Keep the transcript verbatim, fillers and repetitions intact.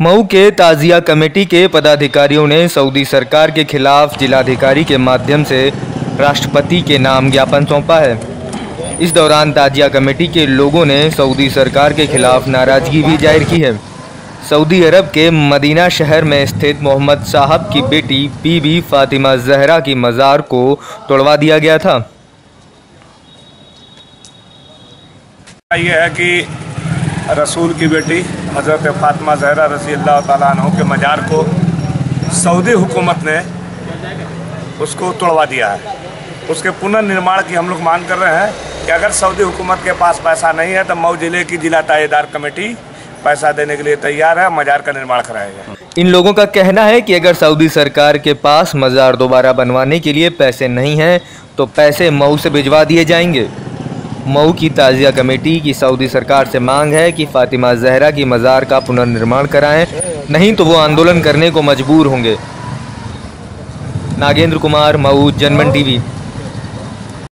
मऊ के ताजिया कमेटी के पदाधिकारियों ने सऊदी सरकार के खिलाफ जिलाधिकारी के माध्यम से राष्ट्रपति के नाम ज्ञापन सौंपा है। इस दौरान ताजिया कमेटी के लोगों ने सऊदी सरकार के खिलाफ नाराज़गी भी जाहिर की है। सऊदी अरब के मदीना शहर में स्थित मोहम्मद साहब की बेटी बीबी फातिमा जहरा की मज़ार को तोड़वा दिया गया था। यह है कि रसूल की बेटी हजरत फातिमा जहरा रज़ियल्लाहु तआला के मज़ार को सऊदी हुकूमत ने उसको तोड़वा दिया है। उसके पुनर्निर्माण की हम लोग मांग कर रहे हैं कि अगर सऊदी हुकूमत के पास पैसा नहीं है तो मऊ ज़िले की जिला तायेदार कमेटी पैसा देने के लिए तैयार है, मज़ार का निर्माण कराएगा। इन लोगों का कहना है कि अगर सऊदी सरकार के पास मज़ार दोबारा बनवाने के लिए पैसे नहीं हैं तो पैसे मऊ से भिजवा दिए जाएंगे। मऊ की ताज़िया कमेटी की सऊदी सरकार से मांग है कि फातिमा जहरा की मज़ार का पुनर्निर्माण कराएं, नहीं तो वो आंदोलन करने को मजबूर होंगे। नागेंद्र कुमार, मऊ, जनमन टीवी।